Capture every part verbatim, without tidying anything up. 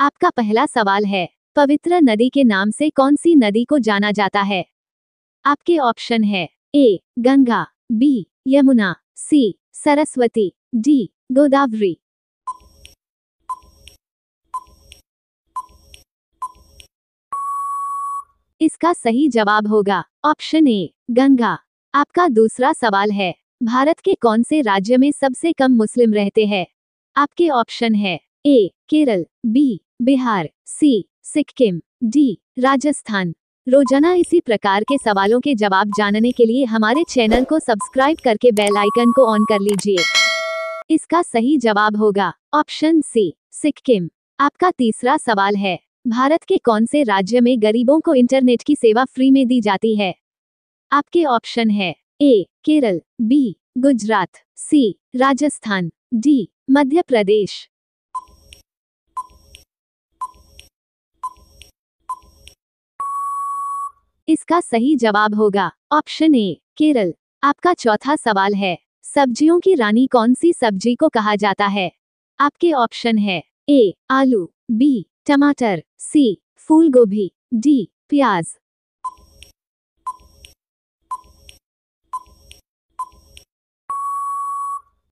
आपका पहला सवाल है, पवित्र नदी के नाम से कौन सी नदी को जाना जाता है? आपके ऑप्शन है A Ganga, B Yamuna, C Saraswati, D Godavari. इसका सही जवाब होगा ऑप्शन ए गंगा। आपका दूसरा सवाल है, भारत के कौन से राज्य में सबसे कम मुस्लिम रहते हैं? आपके ऑप्शन है A Kerala, B Bihar, C Sikkim, D Rajasthan. रोजाना इसी प्रकार के सवालों के जवाब जानने के लिए हमारे चैनल को सब्सक्राइब करके बेल आइकन को ऑन कर लीजिए। इसका सही जवाब होगा ऑप्शन सी सिक्किम। आपका तीसरा सवाल है, भारत के कौन से राज्य में गरीबों को इंटरनेट की सेवा फ्री में दी जाती है? आपके ऑप्शन है A Kerala, B Gujarat, C Rajasthan, D Madhya Pradesh. इसका सही जवाब होगा ऑप्शन ए केरल। आपका चौथा सवाल है, सब्जियों की रानी कौन सी सब्जी को कहा जाता है? आपके ऑप्शन है ए आलू, बी टमाटर, सी फूल गोभी, डी प्याज।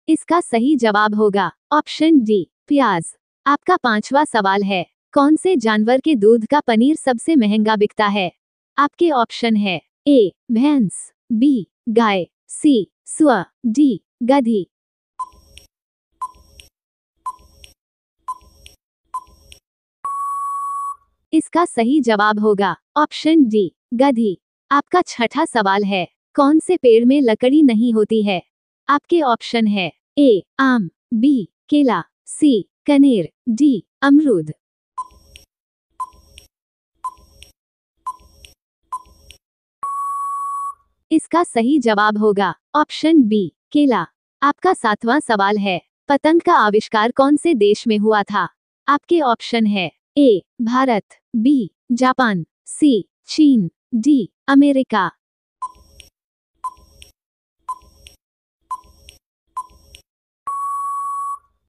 इसका सही जवाब होगा ऑप्शन डी प्याज। आपका पांचवा सवाल है, कौन से जानवर के दूध का पनीर सबसे महंगा बिकता है? आपके ऑप्शन है ए भैंस, बी गाय, सी सुअर, डी गधी। इसका सही जवाब होगा ऑप्शन डी गधी। आपका छठा सवाल है, कौन से पेड़ में लकड़ी नहीं होती है? आपके ऑप्शन है ए आम, बी केला, सी कनेर, डी अमरूद। इसका सही जवाब होगा ऑप्शन बी केला। आपका सातवां सवाल है, पतंग का आविष्कार कौन से देश में हुआ था? आपके ऑप्शन है A Bharat, B Japan, C चीन, डी अमेरिका।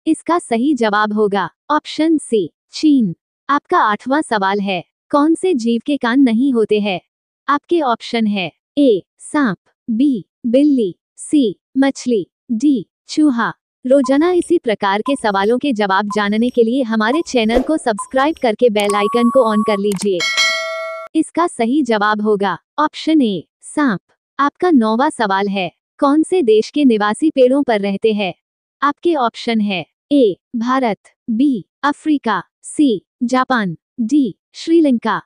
इसका सही जवाब होगा ऑप्शन सी चीन। आपका आठवां सवाल है, कौन से जीव के कान नहीं होते हैं? आपके ऑप्शन है ए सांप, बी बिल्ली, सी मछली, डी चूहा। रोजाना इसी प्रकार के सवालों के जवाब जानने के लिए हमारे चैनल को सब्सक्राइब करके बेल आइकन को ऑन कर लीजिए। इसका सही जवाब होगा ऑप्शन ए सांप। आपका नौवां सवाल है, कौन से देश के निवासी पेड़ों पर रहते हैं? आपके ऑप्शन है A Bharat, B Africa, C Japan, D Sri Lanka.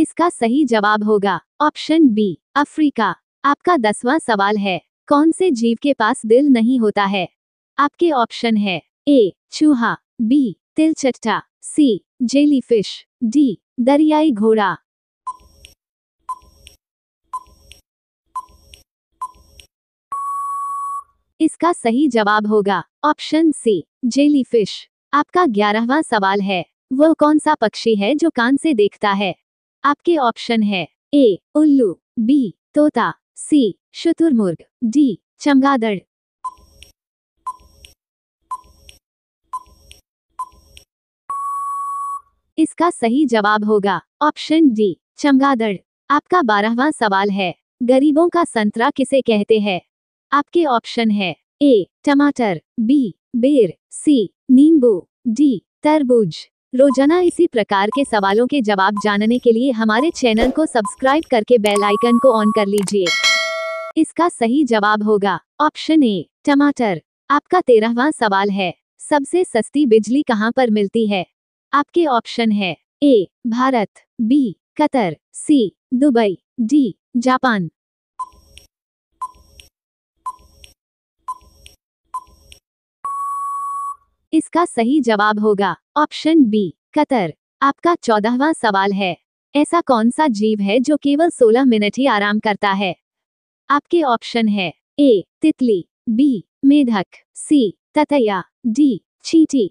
इसका सही जवाब होगा ऑप्शन बी अफ्रीका। आपका दसवां सवाल है, कौन से जीव के पास दिल नहीं होता है? आपके ऑप्शन है ए चूहा, बी तिलचट्टा, सी जेलीफिश, डी दरियाई घोड़ा। इसका सही जवाब होगा ऑप्शन सी जेलीफिश। आपका ग्यारहवां सवाल है, वह कौन सा पक्षी है जो कान से देखता है? आपके ऑप्शन है ए उल्लू, बी तोता, सी शुतुरमुर्ग, डी चमगादड़। इसका सही जवाब होगा ऑप्शन डी चमगादड़। आपका बारहवां सवाल है, गरीबों का संतरा किसे कहते हैं? आपके ऑप्शन है ए टमाटर, बी बेर, सी नींबू, डी तरबूज। रोजाना इसी प्रकार के सवालों के जवाब जानने के लिए हमारे चैनल को सब्सक्राइब करके बेल आइकन को ऑन कर लीजिए। इसका सही जवाब होगा ऑप्शन ए टमाटर। आपका तेरहवां सवाल है, सबसे सस्ती बिजली कहाँ पर मिलती है? आपके ऑप्शन है A Bharat, B Qatar, C Dubai, D Japan. इसका सही जवाब होगा ऑप्शन बी कतर। आपका चौदहवां सवाल है, ऐसा कौन सा जीव है जो केवल सोलह मिनट ही आराम करता है? आपके ऑप्शन है ए तितली, बी मेढक, सी ततैया, डी चींटी।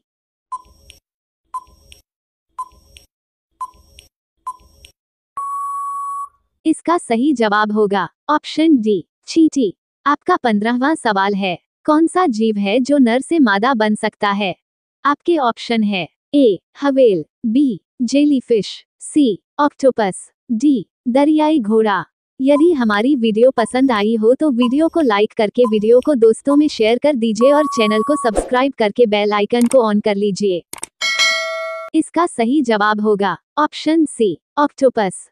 इसका सही जवाब होगा ऑप्शन डी चींटी। आपका पंद्रहवां सवाल है, कौन सा जीव है जो नर से मादा बन सकता है? आपके ऑप्शन है A whale, B jellyfish, C octopus, D दरियाई घोड़ा। यदि हमारी वीडियो पसंद आई हो तो वीडियो को लाइक करके वीडियो को दोस्तों में शेयर कर दीजिए और चैनल को सब्सक्राइब करके बेल आइकन को ऑन कर लीजिए। इसका सही जवाब होगा ऑप्शन सी ऑक्टोपस।